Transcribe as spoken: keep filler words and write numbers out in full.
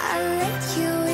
I let you